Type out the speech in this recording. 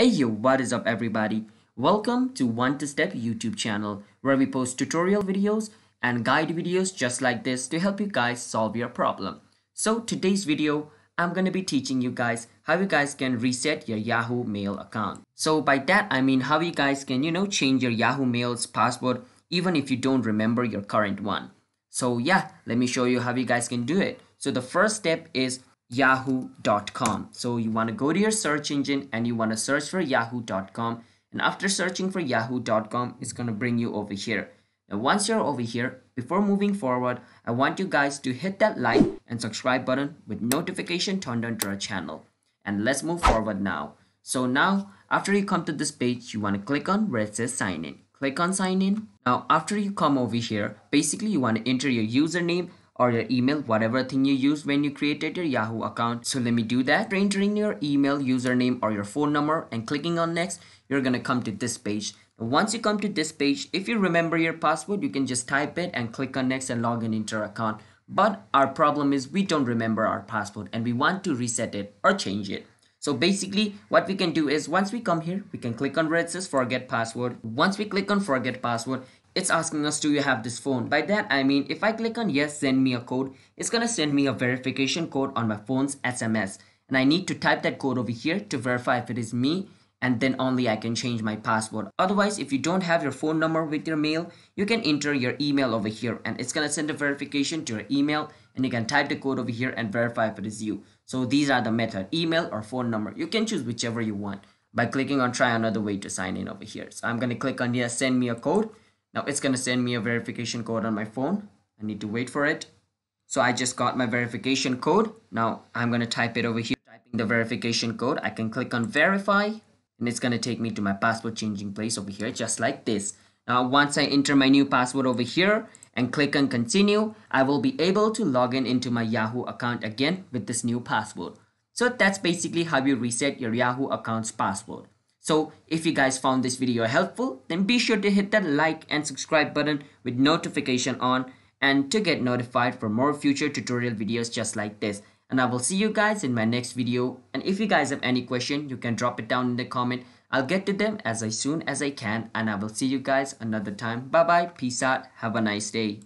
Hey yo, what is up everybody? Welcome to One2Step YouTube channel where we post tutorial videos and guide videos just like this to help you guys solve your problem. So today's video, I'm gonna be teaching you guys how you guys can reset your Yahoo Mail account. So by that I mean how you guys can change your Yahoo Mail's password even if you don't remember your current one. So yeah, let me show you how you guys can do it. So the first step is yahoo.com. So you want to go to your search engine and you want to search for yahoo.com, and after searching for yahoo.com, it's going to bring you over here. Now once you're over here, before moving forward, I want you guys to hit that like and subscribe button with notification turned on to our channel, and let's move forward now. So now after you come to this page, you want to click on where it says sign in. Click on sign in. Now after you come over here, basically you want to enter your username or your email, whatever thing you use when you created your Yahoo account. So let me do that. After entering your email, username or your phone number and clicking on next, you're gonna come to this page. Once you come to this page, if you remember your password, you can just type it and click on next and log in into your account. But our problem is we don't remember our password and we want to reset it or change it. So basically what we can do is once we come here, we can click on where it says forget password. Once we click on forget password, it's asking us, do you have this phone? By that I mean if I click on yes, send me a code, it's gonna send me a verification code on my phone's SMS, and I need to type that code over here to verify if it is me, and then only I can change my password. Otherwise, if you don't have your phone number with your mail, you can enter your email over here and it's gonna send a verification to your email, and you can type the code over here and verify if it is you. So these are the method, email or phone number. You can choose whichever you want by clicking on try another way to sign in over here. So I'm gonna click on yes, send me a code. Now it's gonna send me a verification code on my phone. I need to wait for it. So I just got my verification code. Now I'm gonna type it over here. Typing the verification code, I can click on verify, and it's gonna take me to my password changing place over here, just like this. Now once I enter my new password over here and click on continue, I will be able to log in into my Yahoo account again with this new password. So that's basically how you reset your Yahoo account's password. So if you guys found this video helpful, then be sure to hit that like and subscribe button with notification on, and to get notified for more future tutorial videos just like this. And I will see you guys in my next video. And if you guys have any question, you can drop it down in the comment. I'll get to them as soon as I can. And I will see you guys another time. Bye bye. Peace out. Have a nice day.